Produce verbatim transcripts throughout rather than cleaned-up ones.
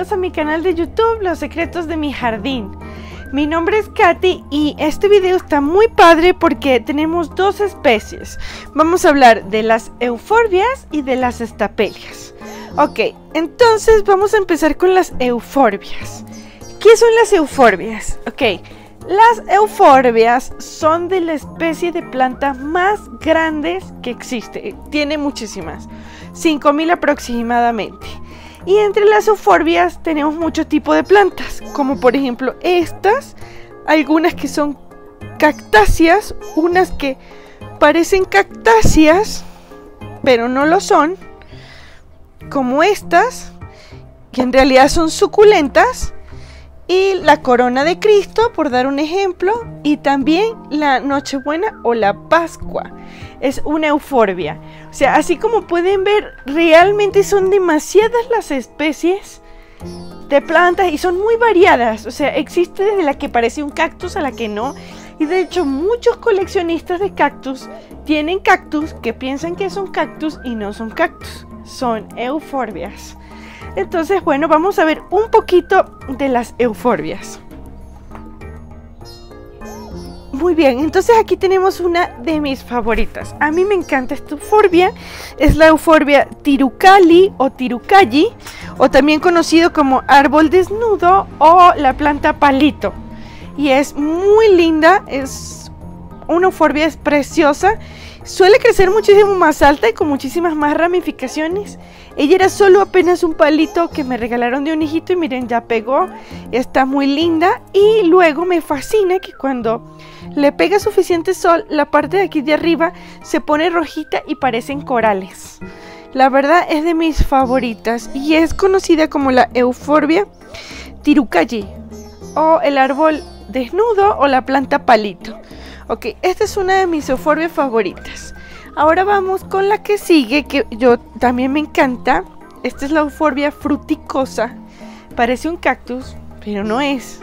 bienvenidos a mi canal de YouTube, Los Secretos de mi Jardín. Mi nombre es Kathy y este video está muy padre porque tenemos dos especies. Vamos a hablar de las euforbias y de las estapelias. Ok, entonces vamos a empezar con las euforbias. ¿Qué son las euforbias? Ok, las euforbias son de la especie de plantas más grandes que existe. Tiene muchísimas, cinco mil aproximadamente. Y entre las euforbias tenemos mucho tipo de plantas, como por ejemplo estas, algunas que son cactáceas, unas que parecen cactáceas, pero no lo son, como estas, que en realidad son suculentas, y la corona de Cristo, por dar un ejemplo, y también la Nochebuena o la Pascua. Es una euforbia. O sea, así como pueden ver, realmente son demasiadas las especies de plantas y son muy variadas. O sea, existe desde la que parece un cactus a la que no. Y de hecho, muchos coleccionistas de cactus tienen cactus que piensan que son cactus y no son cactus. Son euforbias. Entonces, bueno, vamos a ver un poquito de las euforbias. Muy bien, entonces aquí tenemos una de mis favoritas. A mí me encanta esta euforbia. Es la Euphorbia tirucalli o tirucalli, o también conocido como árbol desnudo o la planta palito. Y es muy linda, es una euforbia, es preciosa. Suele crecer muchísimo más alta y con muchísimas más ramificaciones. Ella era solo apenas un palito que me regalaron de un hijito y miren, ya pegó. Está muy linda y luego me fascina que cuando le pega suficiente sol, la parte de aquí de arriba se pone rojita y parecen corales. La verdad es de mis favoritas y es conocida como la Euphorbia tirucalli o el árbol desnudo o la planta palito. Ok, esta es una de mis euforbias favoritas. Ahora vamos con la que sigue, que yo también me encanta. Esta es la Euphorbia fruticosa. Parece un cactus, pero no es.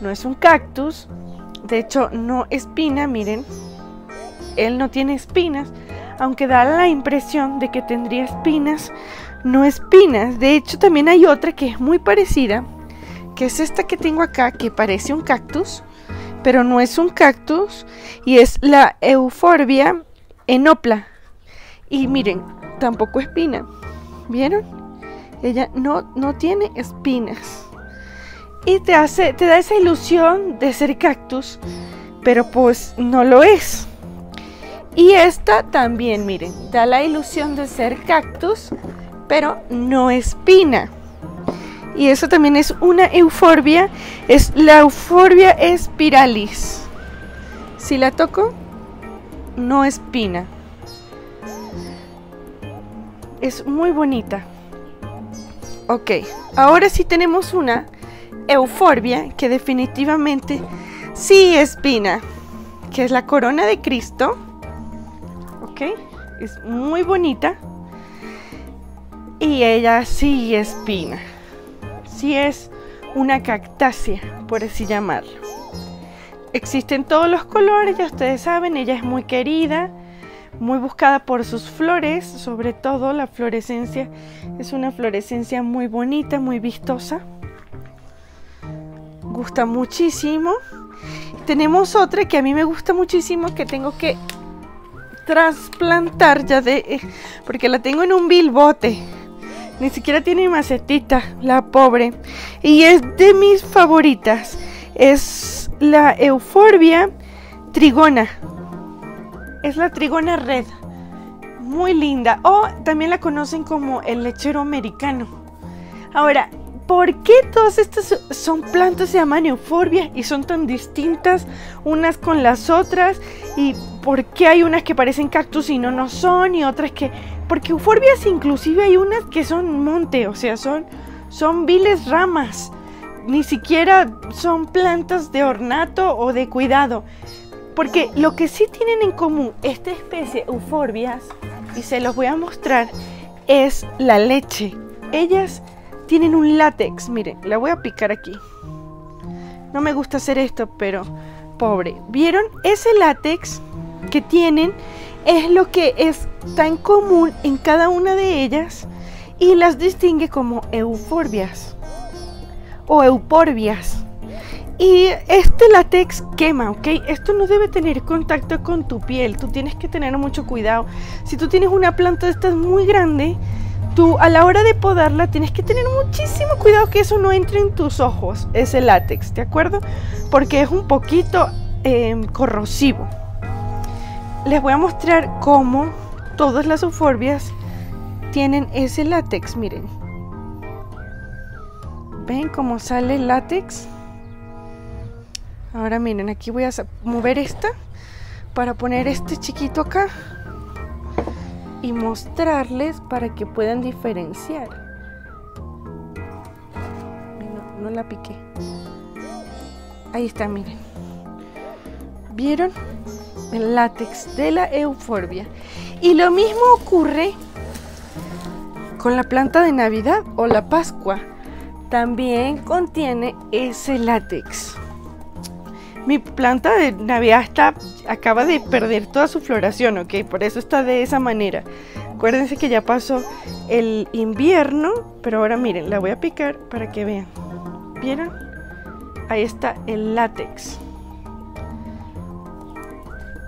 No es un cactus. De hecho, no espina, miren, él no tiene espinas, aunque da la impresión de que tendría espinas, no espinas. De hecho, también hay otra que es muy parecida, que es esta que tengo acá, que parece un cactus, pero no es un cactus, y es la Euphorbia enopla. Y miren, tampoco espina, ¿vieron? Ella no, no tiene espinas. Y te hace, te da esa ilusión de ser cactus, pero pues no lo es. Y esta también, miren, da la ilusión de ser cactus, pero no espina. Y eso también es una euforbia, es la Euphorbia spiralis. Si la toco, no espina. Es muy bonita. Ok, ahora sí tenemos una euforbia que definitivamente sí espina, que es la corona de Cristo. Ok, es muy bonita y ella sí espina, sí es una cactácea, por así llamarlo. Existen todos los colores, ya ustedes saben, ella es muy querida, muy buscada por sus flores, sobre todo la florescencia, es una florescencia muy bonita, muy vistosa. Gusta muchísimo. Tenemos otra que a mí me gusta muchísimo, que tengo que trasplantar ya de eh, porque la tengo en un bilbote, ni siquiera tiene macetita la pobre, y es de mis favoritas. Es la Euphorbia trigona, es la trigona red, muy linda, o también la conocen como el lechero americano. Ahora, ¿por qué todas estas son plantas, se llaman euforbias y son tan distintas unas con las otras? ¿Y por qué hay unas que parecen cactus y no no son? Y otras que... Porque euforbias inclusive hay unas que son monte, o sea, son, son viles ramas. Ni siquiera son plantas de ornato o de cuidado. Porque lo que sí tienen en común esta especie, euforbias, y se los voy a mostrar, es la leche. Ellas... tienen un látex, miren, la voy a picar aquí. No me gusta hacer esto, pero pobre. ¿Vieron? Ese látex que tienen es lo que es tan común en cada una de ellas y las distingue como euforbias. o euphorbias. Y este látex quema, ¿ok? Esto no debe tener contacto con tu piel, tú tienes que tener mucho cuidado. Si tú tienes una planta de estas muy grande, tú a la hora de podarla tienes que tener muchísimo cuidado que eso no entre en tus ojos, ese látex, ¿de acuerdo? Porque es un poquito eh, corrosivo. Les voy a mostrar cómo todas las euphorbias tienen ese látex, miren. ¿Ven cómo sale el látex? Ahora miren, aquí voy a mover esta para poner este chiquito acá y mostrarles para que puedan diferenciar. No, no la piqué. Ahí está, miren. ¿Vieron? El látex de la euforbia. Y lo mismo ocurre con la planta de Navidad o la Pascua. También contiene ese látex. Mi planta de Navidad está, acaba de perder toda su floración, ¿ok? Por eso está de esa manera. Acuérdense que ya pasó el invierno, pero ahora miren, la voy a picar para que vean. ¿Vieron? Ahí está el látex.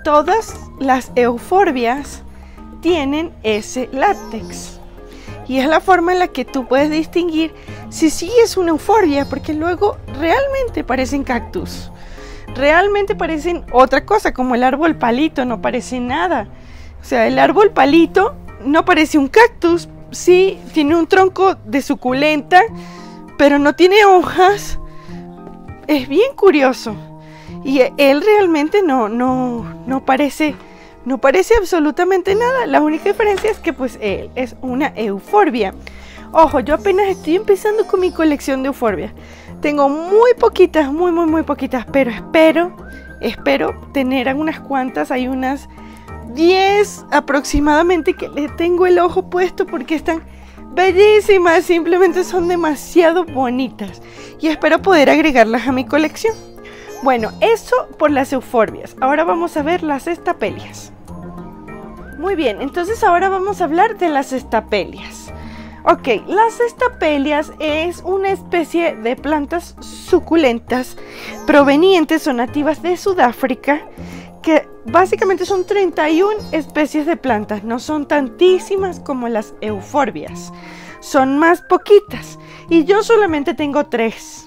Todas las euphorbias tienen ese látex. Y es la forma en la que tú puedes distinguir si sí es una euforbia, porque luego realmente parecen cactus. Realmente parecen otra cosa, como el árbol palito, no parece nada. O sea, el árbol palito no parece un cactus, sí tiene un tronco de suculenta, pero no tiene hojas. Es bien curioso. Y él realmente no, no, no parece... No parece absolutamente nada, la única diferencia es que pues él es una euforbia. Ojo, yo apenas estoy empezando con mi colección de euforbias. Tengo muy poquitas, muy muy muy poquitas, pero espero, espero tener algunas cuantas, hay unas diez aproximadamente que le tengo el ojo puesto porque están bellísimas, simplemente son demasiado bonitas y espero poder agregarlas a mi colección. Bueno, eso por las euphorbias. Ahora vamos a ver las estapelias. Muy bien, entonces ahora vamos a hablar de las estapelias. Ok, las estapelias es una especie de plantas suculentas provenientes o nativas de Sudáfrica, que básicamente son treinta y una especies de plantas, no son tantísimas como las euphorbias, son más poquitas y yo solamente tengo tres.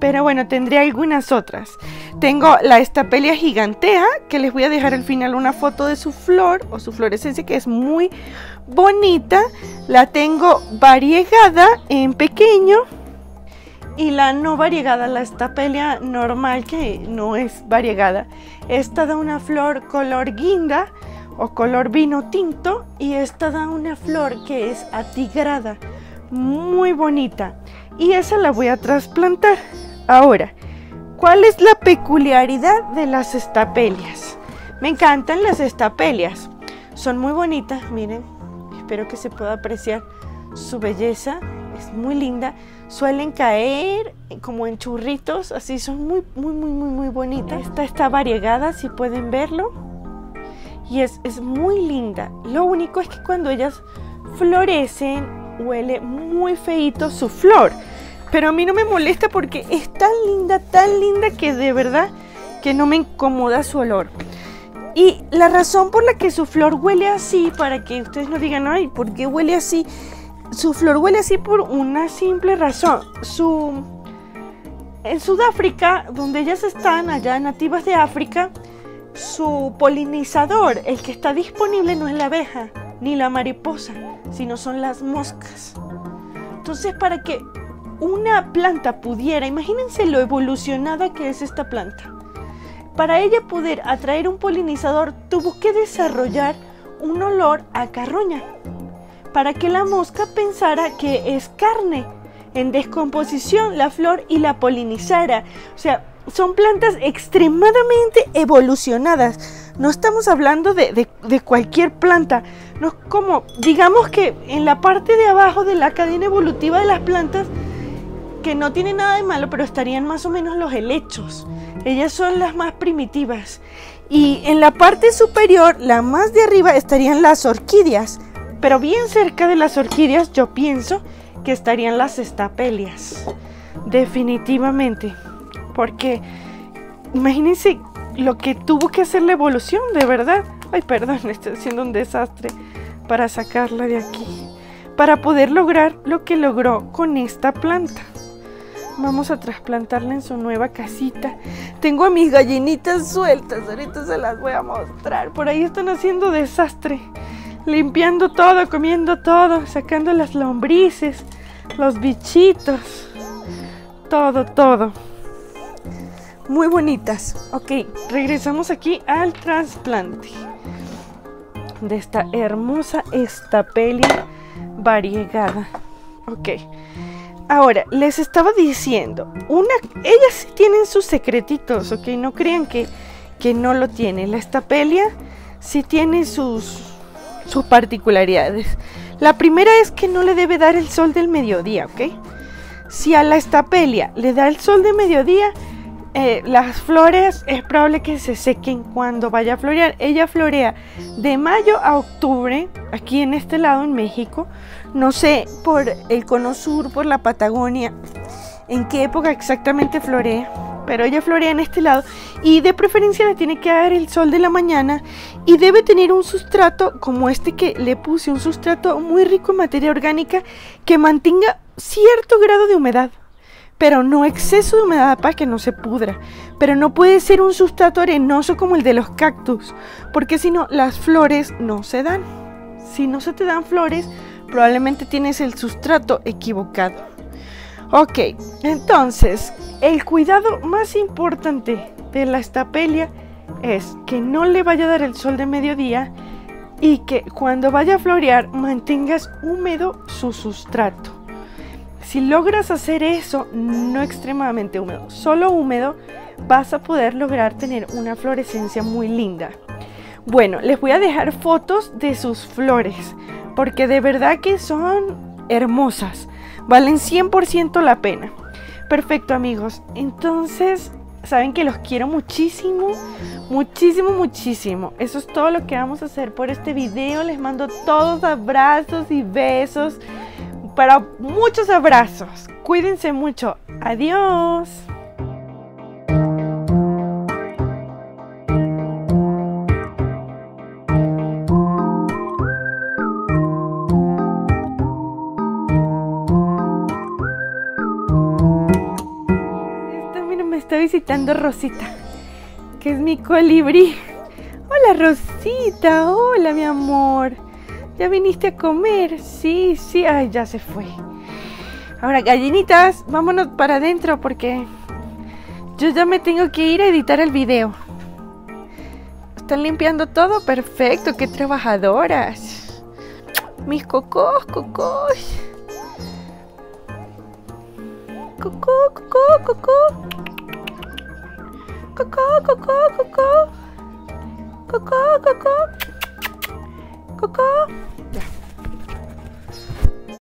Pero bueno, tendré algunas otras. Tengo la Stapelia gigantea, que les voy a dejar al final una foto de su flor o su florescencia, que es muy bonita. La tengo variegada en pequeño y la no variegada, la Stapelia normal, que no es variegada. Esta da una flor color guinda o color vino tinto y esta da una flor que es atigrada, muy bonita. Y esa la voy a trasplantar. Ahora, ¿cuál es la peculiaridad de las estapelias? Me encantan las estapelias, son muy bonitas, miren, espero que se pueda apreciar su belleza, es muy linda, suelen caer como en churritos, así son muy, muy, muy, muy, muy bonitas. Esta está variegada, si pueden verlo, y es, es muy linda, lo único es que cuando ellas florecen huele muy feíto su flor. Pero a mí no me molesta porque es tan linda, tan linda que de verdad que no me incomoda su olor. Y la razón por la que su flor huele así, para que ustedes no digan, ay, ¿por qué huele así? Su flor huele así por una simple razón. Su... En Sudáfrica, donde ellas están, allá nativas de África, su polinizador, el que está disponible, no es la abeja ni la mariposa, sino son las moscas. Entonces, para que una planta pudiera, imagínense lo evolucionada que es esta planta, para ella poder atraer un polinizador tuvo que desarrollar un olor a carroña para que la mosca pensara que es carne en descomposición la flor y la polinizara. O sea, son plantas extremadamente evolucionadas, no estamos hablando de, de, de cualquier planta, no es como, digamos que en la parte de abajo de la cadena evolutiva de las plantas, que no tiene nada de malo, pero estarían más o menos los helechos. Ellas son las más primitivas. Y en la parte superior, la más de arriba, estarían las orquídeas. Pero bien cerca de las orquídeas, yo pienso que estarían las estapelias. Definitivamente, porque imagínense lo que tuvo que hacer la evolución, de verdad. Ay, perdón, estoy haciendo un desastre para sacarla de aquí, para poder lograr lo que logró con esta planta. Vamos a trasplantarla en su nueva casita. Tengo a mis gallinitas sueltas, ahorita se las voy a mostrar. Por ahí están haciendo desastre, limpiando todo, comiendo todo, sacando las lombrices, los bichitos, todo, todo. Muy bonitas. Ok, regresamos aquí al trasplante de esta hermosa Stapelia variegada. Ok, ahora les estaba diciendo, una, ellas sí tienen sus secretitos, ok, no crean que, que no lo tienen. La Stapelia sí tiene sus, sus particularidades. La primera es que no le debe dar el sol del mediodía, ok. Si a la Stapelia le da el sol de mediodía, Eh, las flores es probable que se sequen cuando vaya a florear. Ella florea de mayo a octubre, aquí en este lado en México. No sé por el cono sur, por la Patagonia, en qué época exactamente florea, pero ella florea en este lado y de preferencia le tiene que dar el sol de la mañana y debe tener un sustrato como este que le puse, un sustrato muy rico en materia orgánica que mantenga cierto grado de humedad, pero no exceso de humedad para que no se pudra. Pero no puede ser un sustrato arenoso como el de los cactus, porque si no, las flores no se dan. Si no se te dan flores, probablemente tienes el sustrato equivocado. Ok, entonces, el cuidado más importante de la Stapelia es que no le vaya a dar el sol de mediodía y que cuando vaya a florear mantengas húmedo su sustrato. Si logras hacer eso, no extremadamente húmedo, solo húmedo, vas a poder lograr tener una florescencia muy linda. Bueno, les voy a dejar fotos de sus flores, porque de verdad que son hermosas, valen cien por ciento la pena. Perfecto, amigos, entonces saben que los quiero muchísimo, muchísimo, muchísimo. Eso es todo lo que vamos a hacer por este video. Les mando todos abrazos y besos. Para muchos abrazos, cuídense mucho, adiós. Esta, mira, me está visitando Rosita, que es mi colibrí. Hola, Rosita, hola, mi amor. ¿Ya viniste a comer? Sí, sí. Ay, ya se fue. Ahora, gallinitas, vámonos para adentro porque yo ya me tengo que ir a editar el video. ¿Están limpiando todo? Perfecto, qué trabajadoras. Mis cocos, cocos. Cocó, cocó, cocó. Cocó, cocó, cocó. Cocó, cocó. Coco. Ya.